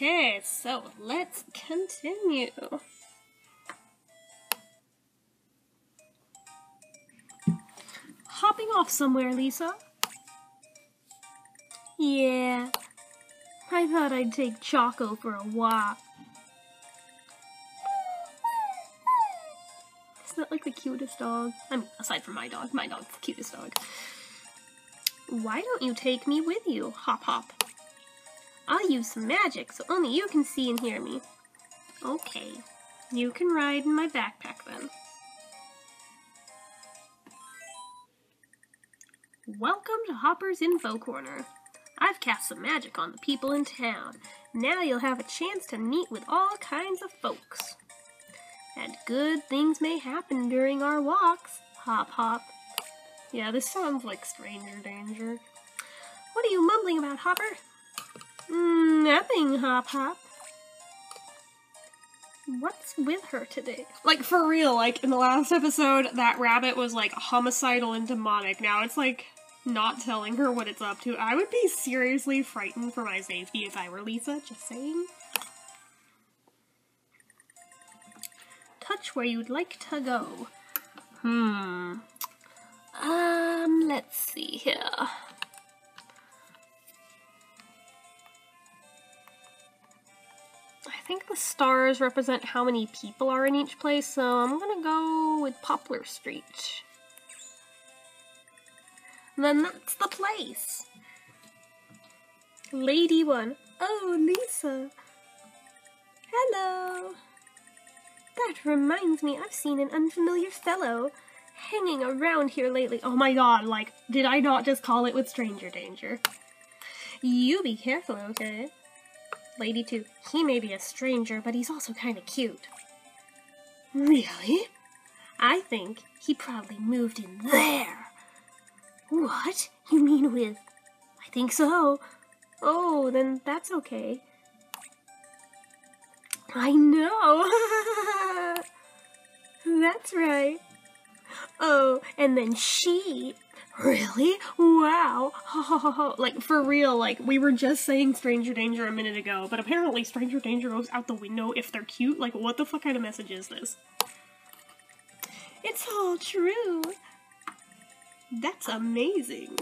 Okay, so let's continue. Hopping off somewhere, Lisa? Yeah, I thought I'd take Choco for a walk. Isn't that like the cutest dog? I mean, aside from my dog's the cutest dog. Why don't you take me with you, Hop Hop? I'll use some magic so only you can see and hear me. Okay, you can ride in my backpack then. Welcome to Hopper's Info Corner. I've cast some magic on the people in town. Now you'll have a chance to meet with all kinds of folks. And good things may happen during our walks, Hop Hop. Yeah, this sounds like stranger danger. What are you mumbling about, Hopper? Nothing, Hop Hop. What's with her today? Like, for real, like, in the last episode, that rabbit was, like, homicidal and demonic. Now it's, like, not telling her what it's up to. I would be seriously frightened for my safety if I were Lisa, just saying. Touch where you'd like to go. Let's see here. I think the stars represent how many people are in each place, so I'm gonna go with Poplar Street. And then that's the place! Lady 1. Oh, Lisa! Hello! That reminds me, I've seen an unfamiliar fellow hanging around here lately. Oh my god, like, did I not just call it with stranger danger? You be careful, okay? Lady 2. He may be a stranger, but he's also kind of cute. Really? I think he probably moved in there. What? You mean with... I think so. Oh, then that's okay. I know! That's right. Oh, and then she... Really? Wow. Ho, ho, ho, ho. Like, for real, like, we were just saying stranger danger a minute ago, but apparently stranger danger goes out the window if they're cute. Like, what the fuck kind of message is this? It's all true. That's amazing.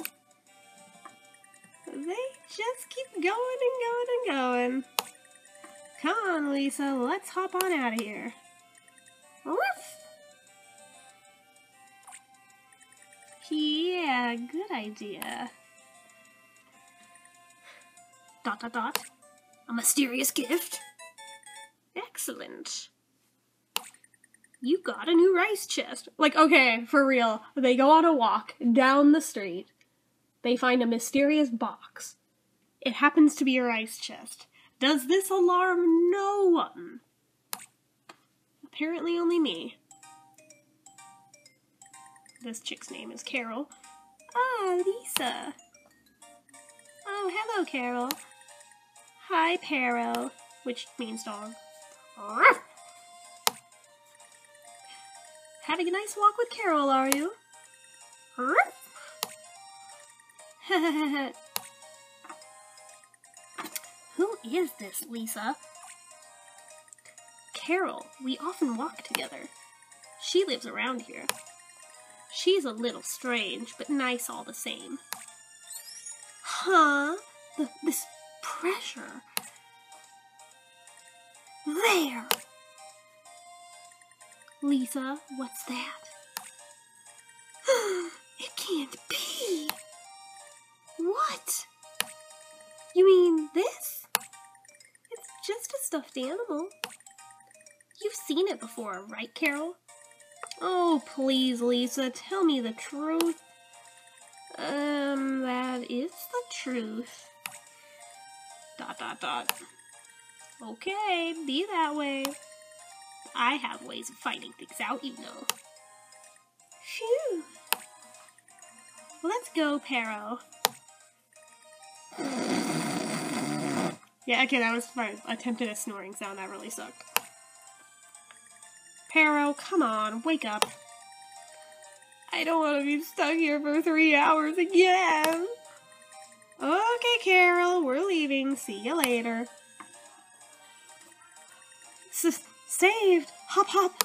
They just keep going and going and going. Come on, Lisa, let's hop on out of here. Woof! Yeah, good idea. Dot dot dot. A mysterious gift? Excellent. You got a new rice chest. Like, okay, for real. They go on a walk down the street. They find a mysterious box. It happens to be a rice chest. Does this alarm no one? Apparently only me. This chick's name is Carol. Ah, Lisa. Oh, hello, Carol. Hi, Perro, which means dog. Ruff! Having a nice walk with Carol, are you? Ruff! Who is this, Lisa? Carol. We often walk together. She lives around here. She's a little strange, but nice all the same. Huh? This pressure. There! Lisa, what's that? It can't be! What? You mean this? It's just a stuffed animal. You've seen it before, right, Carol? Oh, please, Lisa, tell me the truth. That is the truth. Dot, dot, dot. Okay, be that way. I have ways of finding things out, you know. Phew. Let's go, Perro. Yeah, okay, that was my attempt at a snoring sound. That really sucked. Perro, come on, wake up. I don't want to be stuck here for 3 hours again. Okay, Carol, we're leaving. See you later. saved! Hop, hop!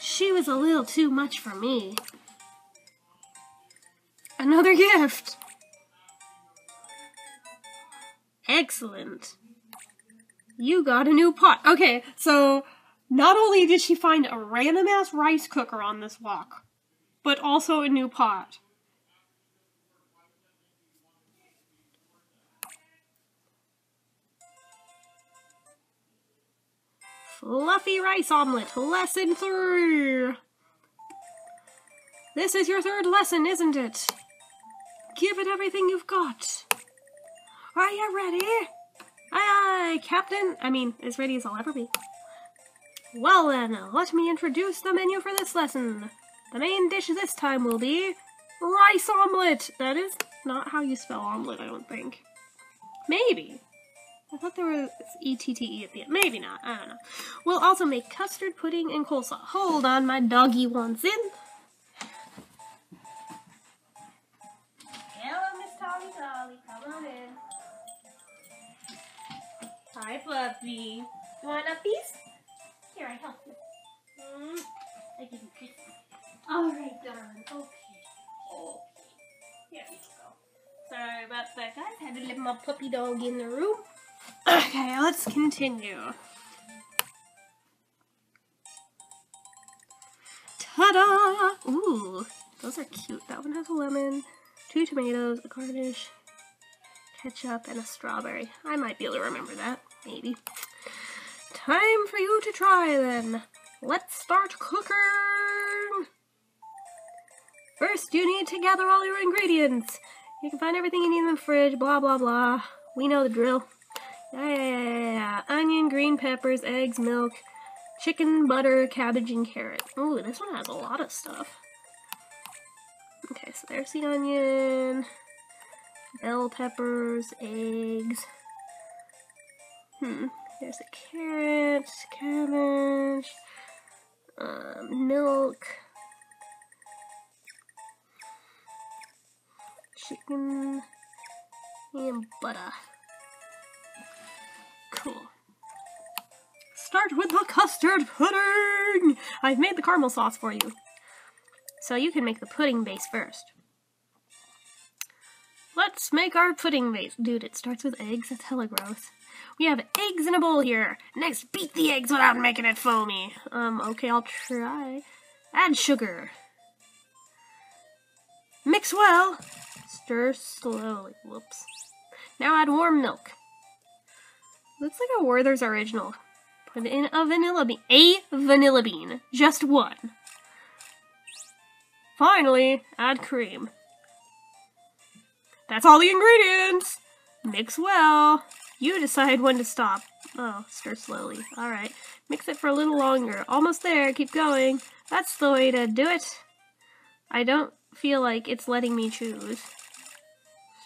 She was a little too much for me. Another gift! Excellent. You got a new pot. Okay, so not only did she find a random-ass rice cooker on this walk, but also a new pot. Fluffy Rice Omelette, Lesson 3! This is your third lesson, isn't it? Give it everything you've got. Are you ready? Aye aye, Captain! I mean, as ready as I'll ever be. Well then, let me introduce the menu for this lesson. The main dish this time will be rice omelette! That is not how you spell omelette, I don't think. Maybe. I thought there was E-T-T-E at the end. Maybe not. I don't know. We'll also make custard pudding and coleslaw. Hold on, my doggy wants in. Hello, Miss Tolly Tolly. Come on in. Hi, puppy. You want a piece? Here, I help you. I give you a piece. All right, darling. Okay. Okay. Here we go. Sorry about that, guys. I had to let my puppy dog in the room. Okay, let's continue. Ta-da! Ooh, those are cute. That one has a lemon, 2 tomatoes, a garnish, ketchup, and a strawberry. I might be able to remember that, maybe. Time for you to try, then. Let's start cooking! First, you need to gather all your ingredients. You can find everything you need in the fridge, blah, blah, blah. We know the drill. Yeah, onion, green peppers, eggs, milk, chicken, butter, cabbage, and carrot. Ooh, this one has a lot of stuff. Okay, so there's the onion, bell peppers, eggs. There's a carrot, cabbage, milk, chicken, and butter. Cool. Start with the custard pudding! I've made the caramel sauce for you, so you can make the pudding base first. Let's make our pudding base. Dude, it starts with eggs. That's hella gross. We have eggs in a bowl here. Next, beat the eggs without making it foamy. Okay, I'll try. Add sugar. Mix well. Stir slowly. Whoops. Now add warm milk. Looks like a Werther's original. Put in a vanilla bean. A vanilla bean. Just one. Finally, add cream. That's all the ingredients! Mix well. You decide when to stop. Oh, stir slowly. Alright. Mix it for a little longer. Almost there. Keep going. That's the way to do it. I don't feel like it's letting me choose.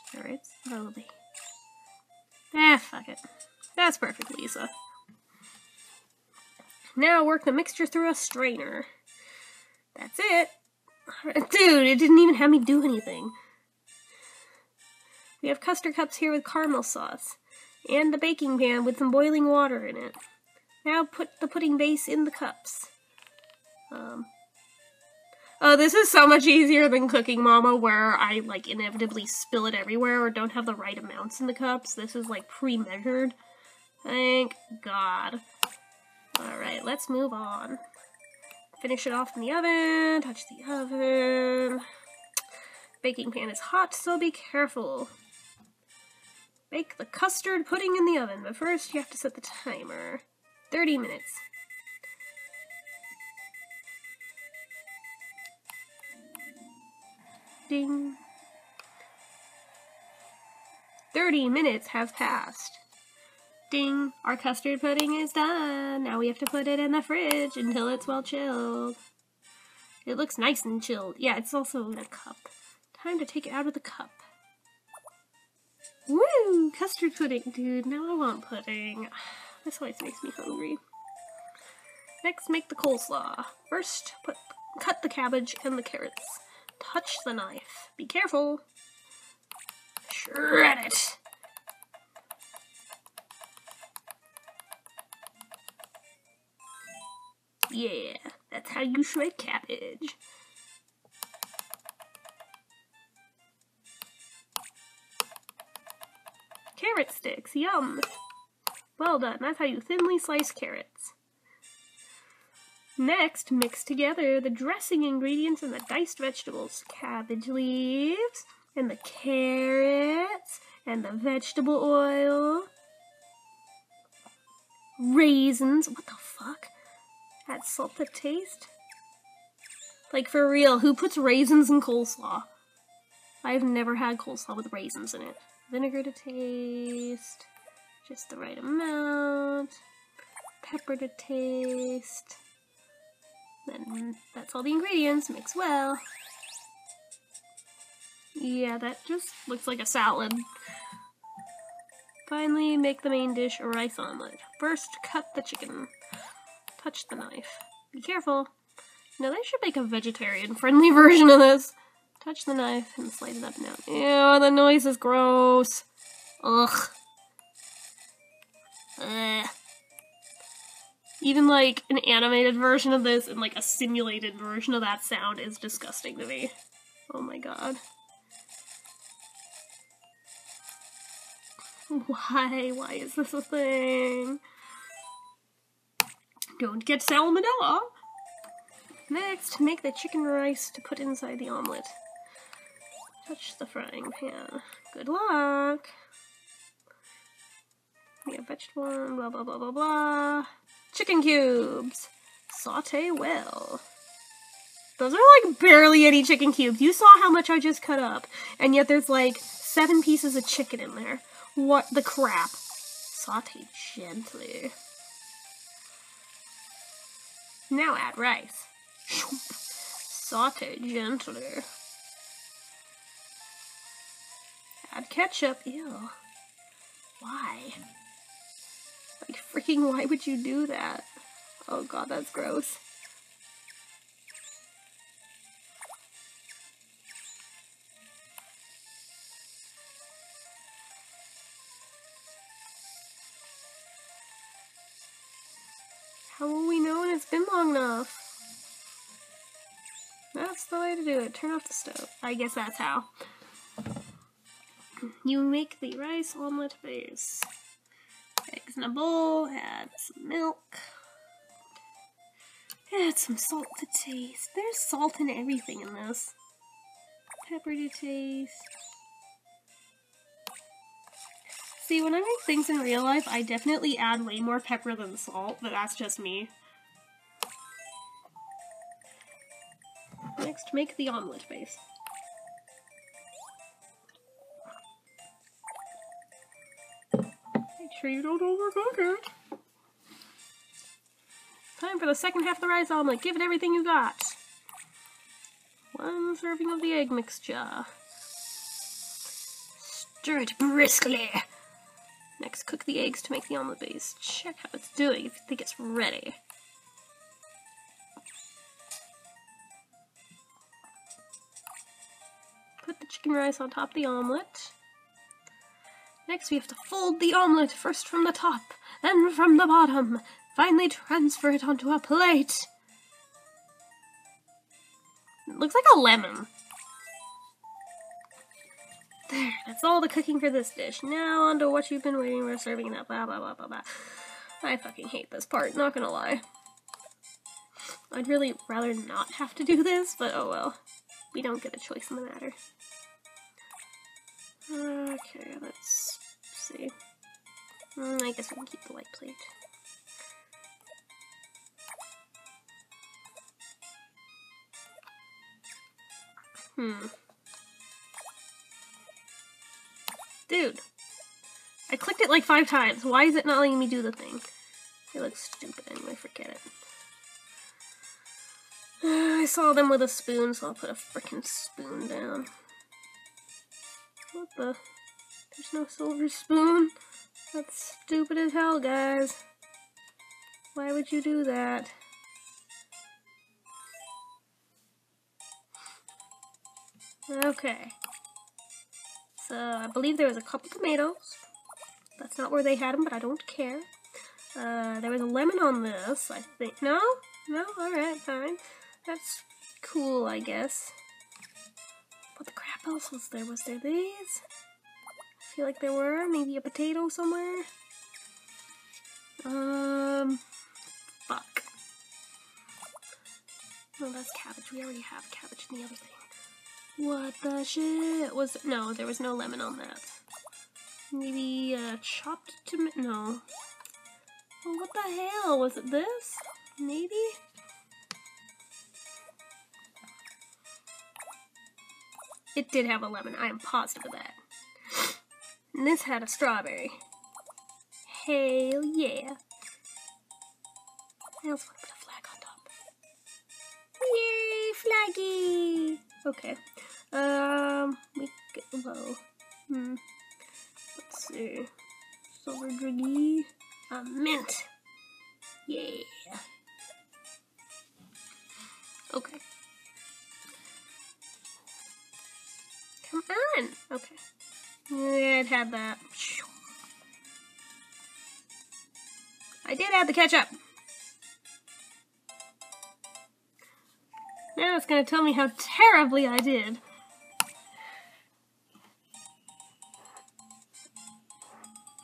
Stir it slowly. Fuck it. That's perfect, Lisa. Now work the mixture through a strainer. That's it. Dude, it didn't even have me do anything. We have custard cups here with caramel sauce, and the baking pan with some boiling water in it. Now put the pudding base in the cups. Oh, this is so much easier than Cooking Mama, where I, like, inevitably spill it everywhere or don't have the right amounts in the cups. This is, like, pre-measured. Thank God. Alright, let's move on. Finish it off in the oven, touch the oven. Baking pan is hot, so be careful. Bake the custard pudding in the oven, but first you have to set the timer. 30 minutes. Ding. 30 minutes have passed. Ding! Our custard pudding is done! Now we have to put it in the fridge until it's well chilled. It looks nice and chilled. Yeah, it's also in a cup. Time to take it out of the cup. Woo! Custard pudding! Dude, now I want pudding. This always makes me hungry. Next, make the coleslaw. First, cut the cabbage and the carrots. Touch the knife. Be careful! Shred it! Yeah, that's how you shred cabbage. Carrot sticks, yum! Well done, that's how you thinly slice carrots. Next, mix together the dressing ingredients and the diced vegetables, cabbage leaves, and the carrots, and the vegetable oil, raisins, what the fuck? Add salt to taste? Like, for real, who puts raisins in coleslaw? I've never had coleslaw with raisins in it. Vinegar to taste, just the right amount, pepper to taste. Then that's all the ingredients, mix well. Yeah, that just looks like a salad. Finally, make the main dish, a rice omelette. First, cut the chicken. Touch the knife. Be careful. Now they should make a vegetarian-friendly version of this. Touch the knife and slide it up and down. Ew, the noise is gross. Ugh. Ugh. Even, like, an animated version of this and, like, a simulated version of that sound is disgusting to me. Oh my god. Why? Why is this a thing? Don't get salmonella! Next, make the chicken rice to put inside the omelette. Touch the frying pan. Good luck! We have vegetable, blah blah blah blah blah. Chicken cubes! Saute well. Those are like barely any chicken cubes. You saw how much I just cut up, and yet there's like 7 pieces of chicken in there. What the crap? Saute gently. Now add rice. Saute gently. Add ketchup. Ew. Why? Like, freaking why would you do that? Oh god, that's gross. How will we know when it's been long enough? That's the way to do it. Turn off the stove. I guess that's how. You make the rice omelette base. Eggs in a bowl, add some milk, add some salt to taste. There's salt in everything in this. Pepper to taste. See, when I make things in real life, I definitely add way more pepper than salt, but that's just me. Next, make the omelette base. Sure you don't overcook it. Time for the second half of the rice omelette. Give it everything you got. 1 serving of the egg mixture. Stir it briskly. Next, cook the eggs to make the omelette base. Check how it's doing if you think it's ready. Put the chicken rice on top of the omelette. Next, we have to fold the omelette, first from the top, then from the bottom. Finally transfer it onto a plate. It looks like a lemon. There, that's all the cooking for this dish. Now onto what you've been waiting for, serving that blah blah blah blah blah. I fucking hate this part, not gonna lie. I'd really rather not have to do this, but oh well. We don't get a choice in the matter. Okay, let's see. I guess we can keep the light plate. Dude! I clicked it like 5 times. Why is it not letting me do the thing? It looks stupid anyway, forget it. I saw them with a spoon, so I'll put a frickin' spoon down. What the? There's no silver spoon? That's stupid as hell, guys. Why would you do that? Okay. So, I believe there was a couple tomatoes. That's not where they had them, but I don't care. There was a lemon on this, I think. No? No? Alright, fine. That's cool, I guess. What the crap else was there? Was there these? I feel like there were. Maybe a potato somewhere? Fuck. No, that's cabbage. We already have cabbage in the other thing. What the shit? Was there? No, there was no lemon on that. Maybe, chopped tomato? No. Well, what the hell? Was it this? Maybe? It did have a lemon. I am positive of that. And this had a strawberry. Hell yeah. I also want to put a flag on top. Yay, flaggy! Okay. We could, whoa. Let's see. Silver driggy. A mint. Yeah. Okay. Come on. Okay. Yeah, it had that. I did add the ketchup. Now it's gonna tell me how terribly I did.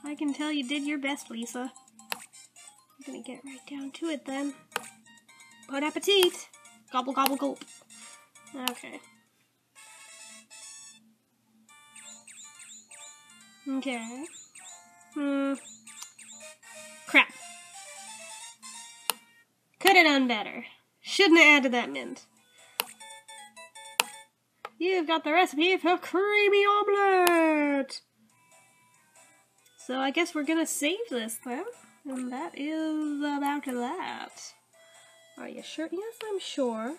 I can tell you did your best, Lisa. I'm gonna get right down to it then. Bon appetit! Gobble, gobble, gulp. Okay. Okay. Crap. Could have done better. Shouldn't have added that mint. You've got the recipe for creamy omelette! So I guess we're gonna save this then. And that is about that. Are you sure? Yes, I'm sure.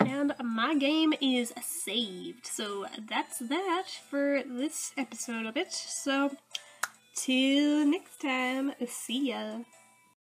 And my game is saved, so that's that for this episode of it, so till next time, see ya!